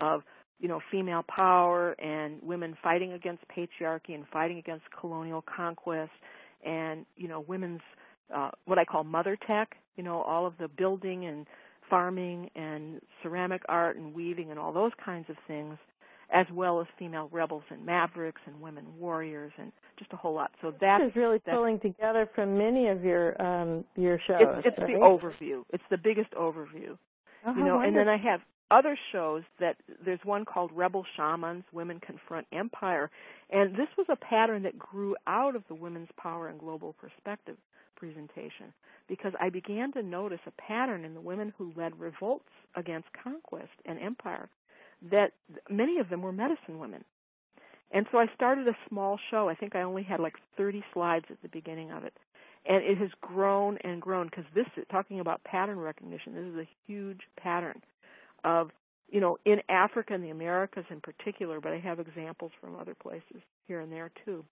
of, you know, female power and women fighting against patriarchy and fighting against colonial conquest and, you know, women's, what I call mother tech, you know, all of the building and farming and ceramic art and weaving and all those kinds of things, as well as female rebels and mavericks and women warriors and just a whole lot. So that is really pulling together from many of your shows. It's right? The overview. It's the biggest overview. Oh, you know, and then I have other shows that there's one called Rebel Shamans, Women Confront Empire. And this was a pattern that grew out of the Women's Power and Global Perspective presentation, because I began to notice a pattern in the women who led revolts against conquest and empire, that many of them were medicine women. And so I started a small show. I think I only had like 30 slides at the beginning of it. And it has grown and grown, because this is talking about pattern recognition. This is a huge pattern of, you know, in Africa and the Americas in particular, but I have examples from other places here and there too,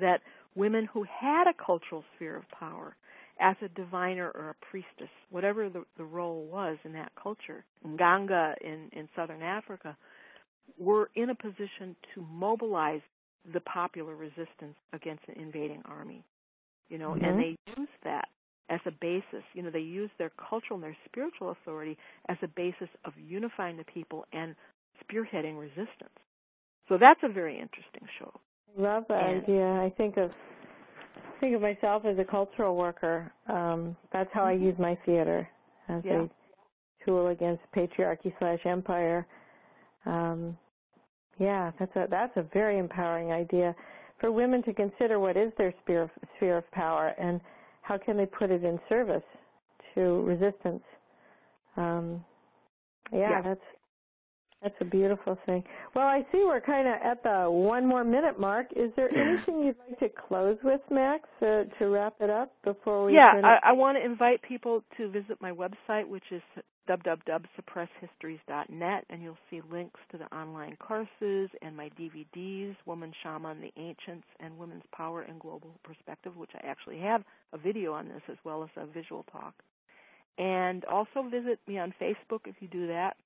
that women who had a cultural sphere of power as a diviner or a priestess, whatever the role was in that culture, Nganga in southern Africa, were in a position to mobilize the popular resistance against an invading army. You know, and they use that as a basis. You know, they use their cultural and their spiritual authority as a basis of unifying the people and spearheading resistance. So that's a very interesting show. I love that idea. I think of myself as a cultural worker. That's how I use my theater, as a tool against patriarchy/empire. That's a very empowering idea for women to consider what is their sphere of power and how can they put it in service to resistance. That's a beautiful thing. Well, I see we're kind of at the 1 more minute mark. Is there anything you'd like to close with, Max, to wrap it up before we? Yeah, I want to invite people to visit my website, which is www.suppresshistories.net, and you'll see links to the online courses and my DVDs, Woman Shaman: The Ancients and Women's Power and Global Perspective, which I actually have a video on this as well as a visual talk. And also visit me on Facebook if you do that,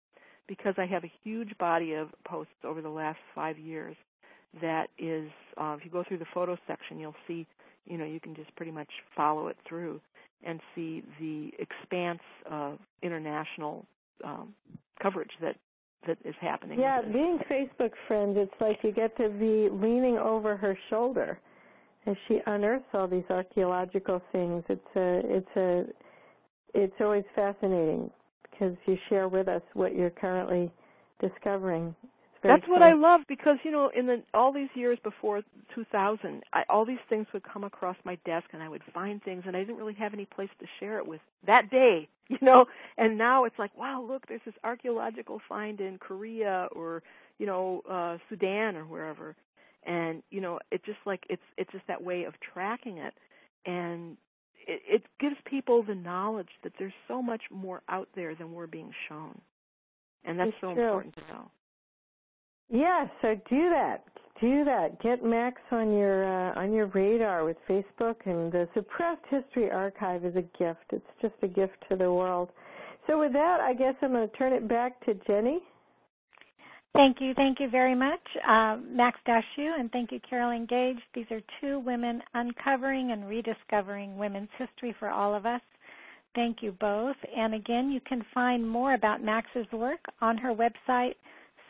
because I have a huge body of posts over the last 5 years that is, if you go through the photo section, you'll see, you know, you can just pretty much follow it through and see the expanse of international coverage that is happening. Yeah, being Facebook friends, it's like you get to be leaning over her shoulder as she unearths all these archaeological things. It's always fascinating, because you share with us what you're currently discovering. That's what I love, because, you know, in all these years before 2000, all these things would come across my desk and I would find things, and I didn't really have any place to share it with that day, you know. And now it's like, wow, look, there's this archaeological find in Korea or, you know, Sudan or wherever. And, you know, it's just that way of tracking it. And it gives people the knowledge that there's so much more out there than we're being shown. And that's so important to know. Yeah, so do that. Do that. Get Max on your radar with Facebook, and the Suppressed History Archive is a gift. It's just a gift to the world. So with that, I guess I'm going to turn it back to Jenny. Thank you. Thank you very much, Max Dashu, and thank you, Carolyn Gage. These are two women uncovering and rediscovering women's history for all of us. Thank you both. And again, you can find more about Max's work on her website,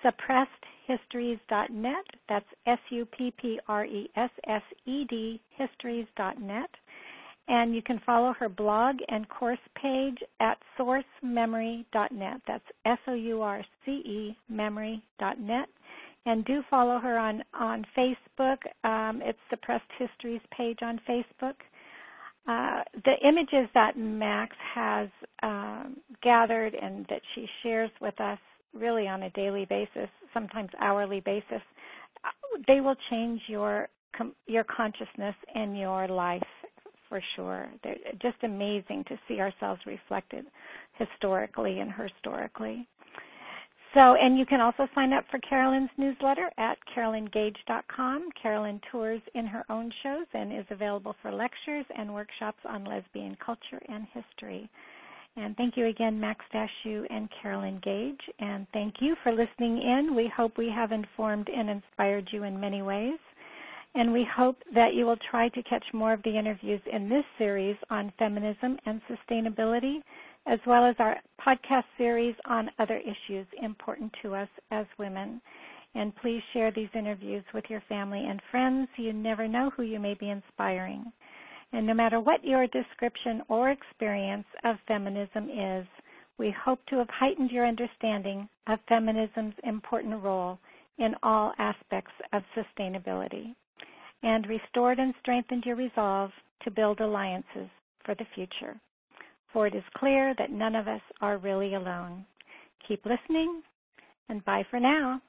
suppressedhistories.net. That's suppressed histories.net. And you can follow her blog and course page at sourcememory.net. That's sourcememory.net. And do follow her on Facebook. It's Suppressed Histories page on Facebook. The images that Max has gathered and that she shares with us really on a daily basis, sometimes hourly basis, they will change your consciousness and your life for sure. They're just amazing to see ourselves reflected historically and historically. So, and you can also sign up for Carolyn's newsletter at carolyngage.com. Carolyn tours in her own shows and is available for lectures and workshops on lesbian culture and history. And thank you again, Max Dashu and Carolyn Gage. And thank you for listening in. We hope we have informed and inspired you in many ways. And we hope that you will try to catch more of the interviews in this series on feminism and sustainability, as well as our podcast series on other issues important to us as women. And please share these interviews with your family and friends. You never know who you may be inspiring. And no matter what your description or experience of feminism is, we hope to have heightened your understanding of feminism's important role in all aspects of sustainability and restored and strengthened your resolve to build alliances for the future. For it is clear that none of us are really alone. Keep listening, and bye for now.